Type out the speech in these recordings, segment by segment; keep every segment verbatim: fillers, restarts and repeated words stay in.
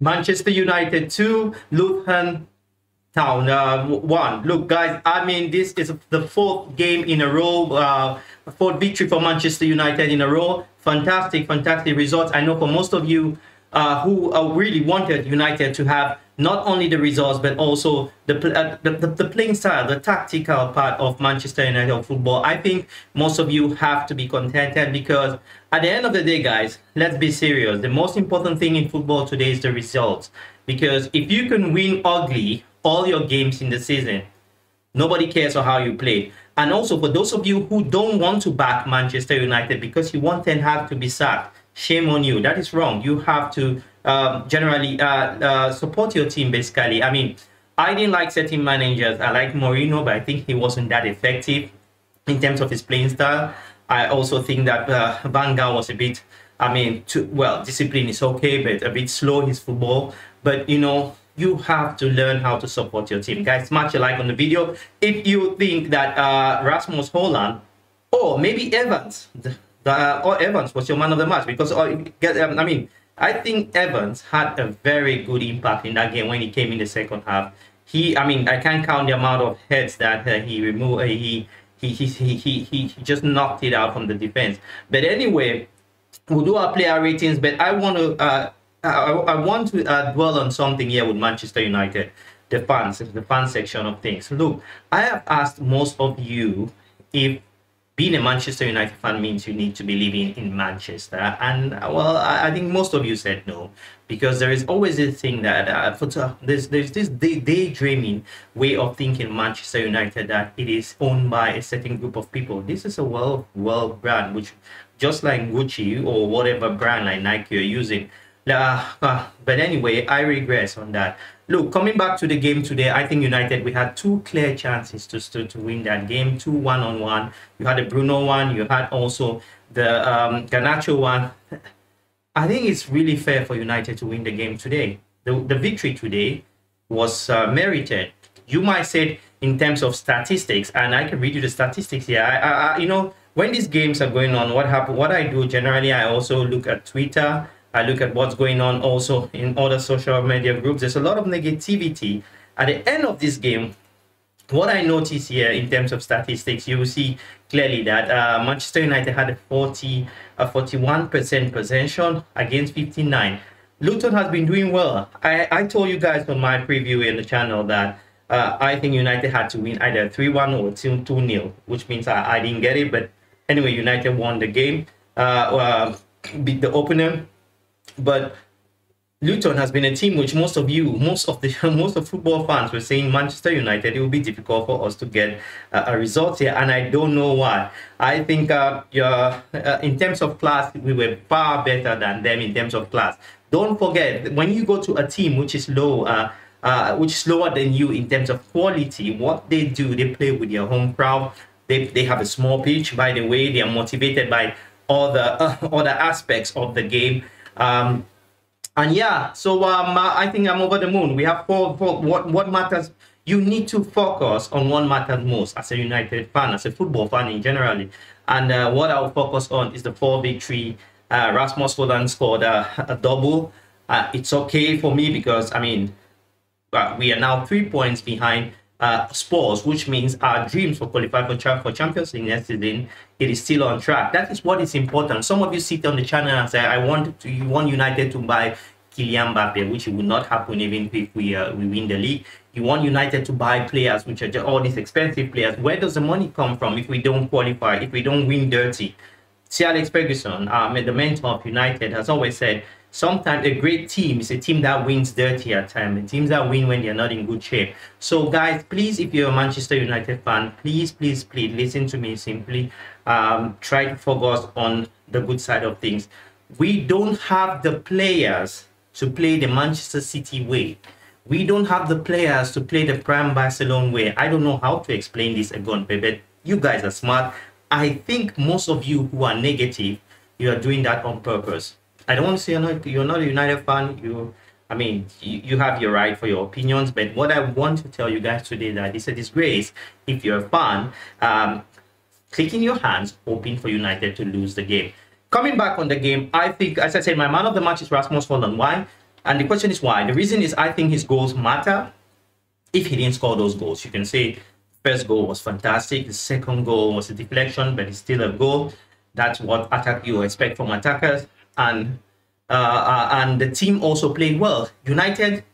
Manchester United two, Luton Town uh, one. Look, guys, I mean, this is the fourth game in a row, uh, fourth victory for Manchester United in a row. Fantastic, fantastic results. I know for most of you uh, who uh, really wanted United to have not only the results, but also the, uh, the, the, the playing style, the tactical part of Manchester United football. I think most of you have to be contented because at the end of the day, guys, let's be serious. The most important thing in football today is the results. Because if you can win ugly all your games in the season, nobody cares on how you play. And also for those of you who don't want to back Manchester United because you want Ten Hag to be sacked, shame on you. That is wrong. You have to Um, generally uh, uh, support your team, basically. I mean, I didn't like certain managers. I like Moreno, but I think he wasn't that effective in terms of his playing style. I also think that uh, Van Gaal was a bit, I mean, too, well, discipline is okay, but a bit slow, his football. But, you know, you have to learn how to support your team. Guys, smash a like on the video. If you think that uh, Rasmus Højlund or maybe Evans, the, the, or Evans was your man of the match, because, or, I mean, I think Evans had a very good impact in that game when he came in the second half. He, I mean, I can't count the amount of heads that uh, he removed. Uh, he, he, he, he, he, he just knocked it out from the defense. But anyway, we'll do our player ratings. But I want to, uh, I, I want to uh, dwell on something here with Manchester United, the fans, the fan section of things. Look, I have asked most of you if being a Manchester United fan means you need to be living in Manchester. And, well, I think most of you said no, because there is always this thing that uh, for, uh, there's, there's this day, daydreaming way of thinking Manchester United that it is owned by a certain group of people. This is a well, well brand, which just like Gucci or whatever brand like Nike you're using. Uh, uh, but anyway, I regress on that. Look, coming back to the game today, I think United, we had two clear chances to to, to win that game, two one-on-one. You had a Bruno one, you had also the um, Garnacho one. I think it's really fair for United to win the game today. The, the victory today was uh, merited. You might say in terms of statistics, and I can read you the statistics here. I, I, I, you know, when these games are going on, what happen, what I do generally, I also look at Twitter. I look at what's going on also in other social media groups. There's a lot of negativity. At the end of this game, what I notice here in terms of statistics, you will see clearly that uh, Manchester United had a forty, a forty-one percent possession against fifty-nine. Luton has been doing well. I, I told you guys on my preview in the channel that uh, I think United had to win either three one or two nil, which means I, I didn't get it. But anyway, United won the game, uh, uh, beat the opener. But Luton has been a team which most of you, most of the most of football fans were saying Manchester United, it will be difficult for us to get uh, a result here, and I don't know why. I think uh, uh, in terms of class, we were far better than them in terms of class. Don't forget, when you go to a team which is low, uh, uh, which is lower than you in terms of quality, what they do, they play with their home crowd. They, they have a small pitch, by the way. They are motivated by all the uh, other aspects of the game. Um, and yeah, so um, I think I'm over the moon. We have four, four, what, what matters. You need to focus on what matters most as a United fan, as a football fan in general. And uh, what I'll focus on is the four victory. Uh, Rasmus Højlund scored uh, a double. Uh, it's okay for me because, I mean, uh, we are now three points behind uh, Spurs, which means our dreams for qualifying for, for Champions League next season, it is still on track. That is what is important. Some of you sit on the channel and say, I want to, you want United to buy Kylian Mbappe, which will not happen even if we, uh, we win the league. You want United to buy players, which are just all these expensive players. Where does the money come from if we don't qualify, if we don't win dirty? See, Alex Ferguson, um, the mentor of United, has always said, sometimes a great team is a team that wins dirty at times, and teams that win when they're not in good shape. So guys, please, if you're a Manchester United fan, please, please, please listen to me simply. Um, try to focus on the good side of things. We don't have the players to play the Manchester City way. We don't have the players to play the prime Barcelona way. I don't know how to explain this again, but you guys are smart. I think most of you who are negative, you are doing that on purpose. I don't want to say you're not, you're not a United fan. You, I mean, you, you have your right for your opinions. But what I want to tell you guys today that it's a disgrace if you're a fan, um, clicking your hands, hoping for United to lose the game. Coming back on the game, I think, as I said, my man of the match is Rasmus Højlund. Why? And the question is why. The reason is I think his goals matter. If he didn't score those goals, you can say the first goal was fantastic. The second goal was a deflection, but it's still a goal. That's what attack you expect from attackers. And uh, uh, and the team also played well. United,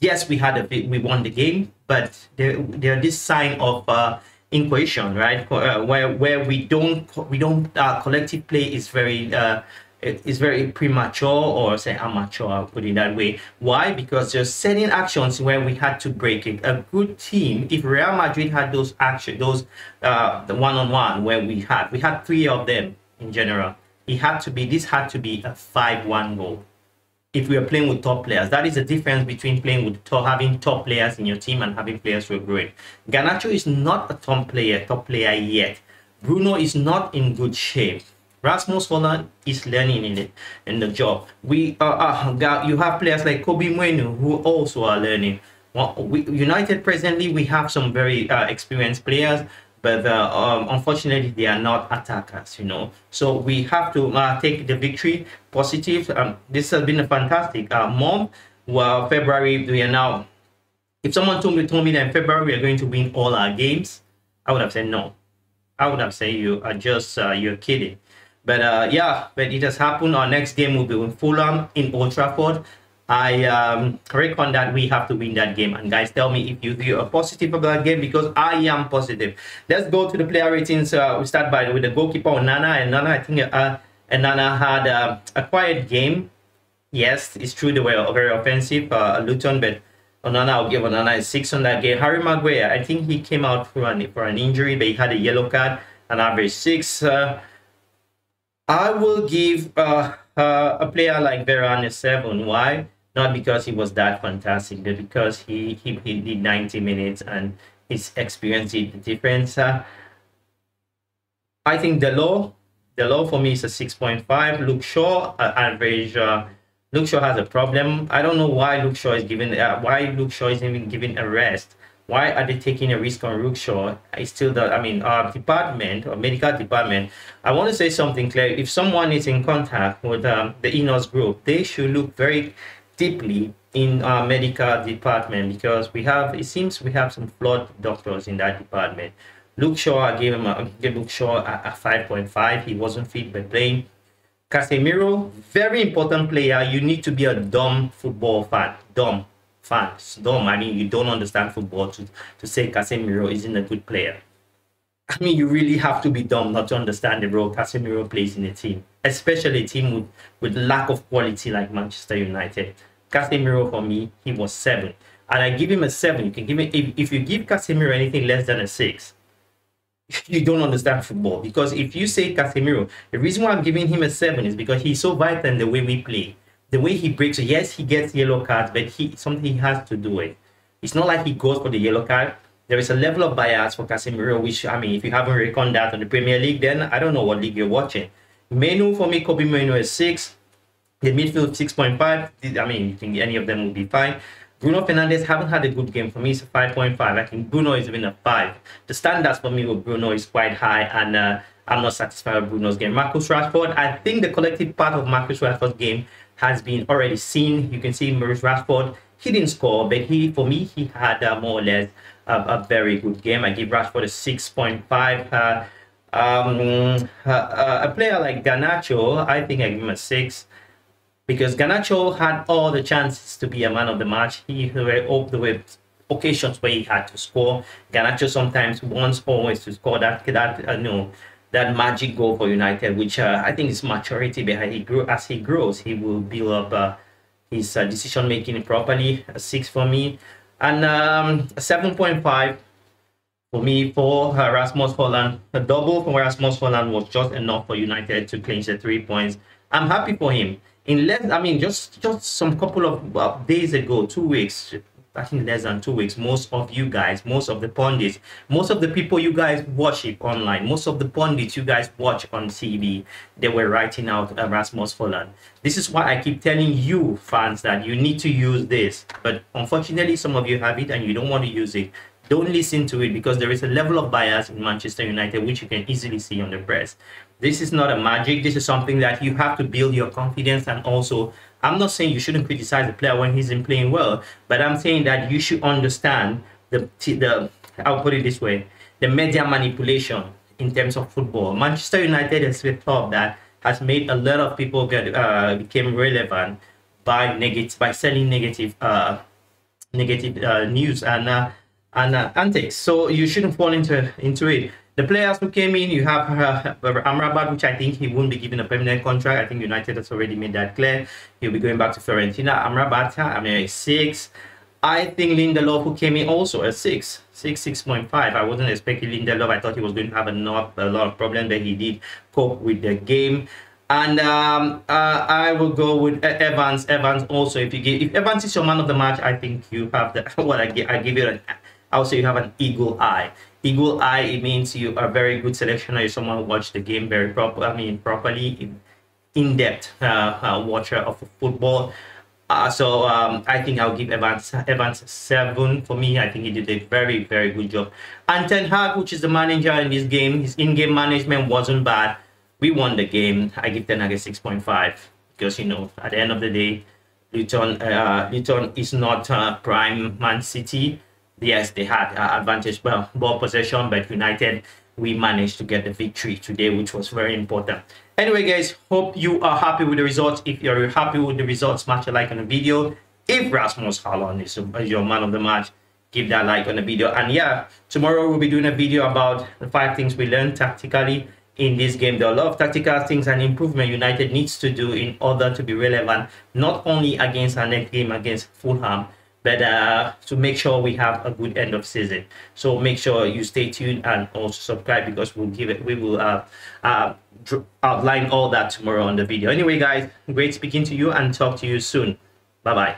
yes, we had a bit, we won the game, but there there this sign of uh, incohesion, right? Uh, where where we don't we don't our collective play is very. Uh, It's very premature, or say amateur, I'll put it that way. Why? Because there's certain actions where we had to break it. A good team, if Real Madrid had those action, those uh, the one-on-one where we had, we had three of them in general. It had to be, this had to be a five one goal. If we are playing with top players, that is the difference between playing with top, having top players in your team and having players who are growing. Garnacho is not a top player, top player yet. Bruno is not in good shape. Rasmus Højlund is learning in it in the job. We uh, uh, you have players like Kobbie Mainoo who also are learning. Well, we, United presently we have some very uh, experienced players, but uh, um, unfortunately they are not attackers. You know, so we have to uh, take the victory positive. Um, this has been a fantastic uh, month. Well, February we are now. If someone told me told me that in February we are going to win all our games, I would have said no. I would have said you are just uh, you're kidding. But uh, yeah, but it has happened. Our next game will be with Fulham in Old Trafford. I um, reckon that we have to win that game. And guys, tell me if you, you are positive about that game, because I am positive. Let's go to the player ratings. Uh, we start by with the goalkeeper Onana. And Onana, I think uh, Onana had uh, a quiet game. Yes, it's true they were very offensive, uh, Luton, but Onana, I'll give Onana a six on that game. Harry Maguire, I think he came out for an for an injury, but he had a yellow card, an average six. Uh, I will give uh, uh, a player like Varane a seven. Why? Not because he was that fantastic, but because he, he, he did ninety minutes and his experience did the difference. Uh, I think the low, the low for me is a six point five. Luke Shaw, uh, average. Uh, Luke Shaw has a problem. I don't know why Luke Shaw is given. Uh, why Luke Shaw isn't even given a rest. Why are they taking a risk on Luke Shaw? I still don't, I mean, our department, our medical department, I want to say something clear. If someone is in contact with um, the Inos group, they should look very deeply in our medical department, because we have, it seems we have some flawed doctors in that department. Luke Shaw, I gave him a, gave Luke Shaw a, a five point five. He wasn't fit by playing. Casemiro, very important player. You need to be a dumb football fan, dumb. Fans, dumb. I mean, you don't understand football to, to say Casemiro isn't a good player. I mean, you really have to be dumb not to understand the role Casemiro plays in a team, especially a team with, with lack of quality like Manchester United. Casemiro, for me, he was seven. And I give him a seven. You can give me, if, if you give Casemiro anything less than a six, you don't understand football. Because if you say Casemiro, the reason why I'm giving him a seven is because he's so vital in the way we play. The way he breaks, yes, he gets yellow cards, but he something he has to do it. It's not like he goes for the yellow card. There is a level of bias for Casemiro, which, I mean, if you haven't reckoned that on the Premier League, then I don't know what league you're watching. Mainoo, for me, Kobbie Mainoo is six. The midfield, six point five. I mean, you think any of them will be fine. Bruno Fernandes haven't had a good game. For me, it's a five point five. I think Bruno is even a five. The standards for me with Bruno is quite high, and uh, I'm not satisfied with Bruno's game. Marcus Rashford, I think the collective part of Marcus Rashford's game has been already seen. You can see Marcus Rashford, he didn't score, but he, for me, he had uh, more or less a, a very good game. I give Rashford a six point five. Uh, um, uh, uh, a player like Garnacho, I think I give him a six, because Garnacho had all the chances to be a man of the match. He were all the way occasions where he had to score. Garnacho sometimes wants always to score that, that uh, no, that magic goal for United, which uh, I think is maturity behind. He grew as he grows, he will build up uh, his uh, decision making properly. A six for me, and um, a seven point five for me for uh, Rasmus Højlund. A double for Rasmus Højlund was just enough for United to clinch the three points. I'm happy for him. In less, I mean, just just some couple of uh, days ago, two weeks. I think less than two weeks, most of you guys, most of the pundits, most of the people you guys worship online, most of the pundits you guys watch on T V, they were writing out uh, Rasmus Højlund. This is why I keep telling you fans that you need to use this. But unfortunately, some of you have it and you don't want to use it. Don't listen to it, because there is a level of bias in Manchester United, which you can easily see on the press. This is not a magic. This is something that you have to build your confidence and also I'm not saying you shouldn't criticize the player when he's in playing well, but I'm saying that you should understand the, the I'll put it this way, the media manipulation in terms of football. Manchester United is a club that has made a lot of people get uh, became relevant by negative by selling negative uh, negative uh, news and uh, and uh, antics. So you shouldn't fall into into it. The players who came in, you have uh, Amrabat, which I think he won't be given a permanent contract. I think United has already made that clear. He'll be going back to Fiorentina. Amrabat, I mean, a six. I think Lindelof, who came in, also a six, six, six point five. I wasn't expecting Lindelof. I thought he was going to have a lot, a lot of problems, but he did cope with the game. And um, uh, I will go with Evans. Evans also. If you give, if Evans is your man of the match, I think you have the. Well, I give, I give you an. I would say you have an eagle eye. Eagle eye, it means you are a very good selectioner. You're someone who watched the game very proper. I mean, properly, in-depth uh, uh, watcher of football. Uh, so um, I think I'll give Evans Evans seven for me. I think he did a very very good job. And Ten Hag, which is the manager in this game, his in-game management wasn't bad. We won the game. I give Ten Hag a six point five because you know at the end of the day, Luton uh, Luton is not uh, prime Man City. Yes, they had uh, advantage, well, ball possession, but United, we managed to get the victory today, which was very important. Anyway, guys, hope you are happy with the results. If you're happy with the results, smash a like on the video. If Rasmus Højlund is your man of the match, give that like on the video. And yeah, tomorrow we'll be doing a video about the five things we learned tactically in this game. There are a lot of tactical things and improvement United needs to do in order to be relevant, not only against our next game against Fulham, but uh, to make sure we have a good end of season. So make sure you stay tuned and also subscribe because we'll give it, we will uh, uh, outline all that tomorrow on the video. Anyway, guys, great speaking to you and talk to you soon. Bye-bye.